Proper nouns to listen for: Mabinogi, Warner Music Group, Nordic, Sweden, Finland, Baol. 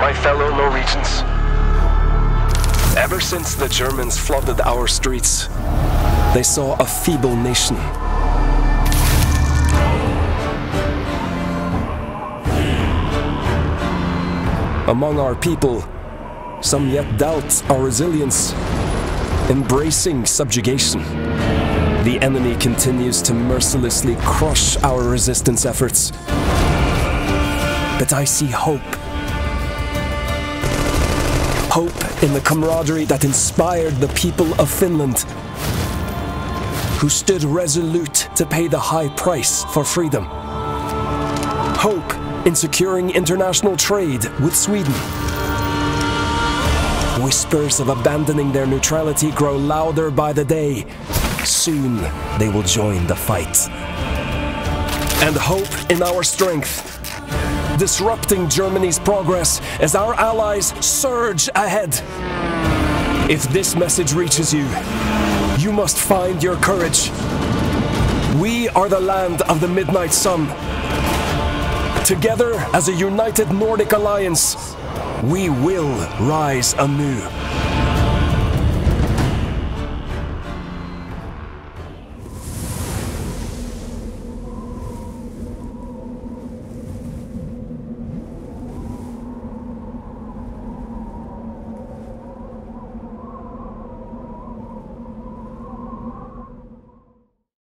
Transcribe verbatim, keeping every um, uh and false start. my fellow Norwegians. Ever since the Germans flooded our streets, they saw a feeble nation. Among our people, some yet doubt our resilience, embracing subjugation. The enemy continues to mercilessly crush our resistance efforts. But I see hope. Hope in the camaraderie that inspired the people of Finland, who stood resolute to pay the high price for freedom. Hope in securing international trade with Sweden. Whispers of abandoning their neutrality grow louder by the day. Soon they will join the fight. And hope in our strength, disrupting Germany's progress as our allies surge ahead. If this message reaches you, you must find your courage. We are the land of the midnight sun. Together as a united Nordic alliance, we will rise anew.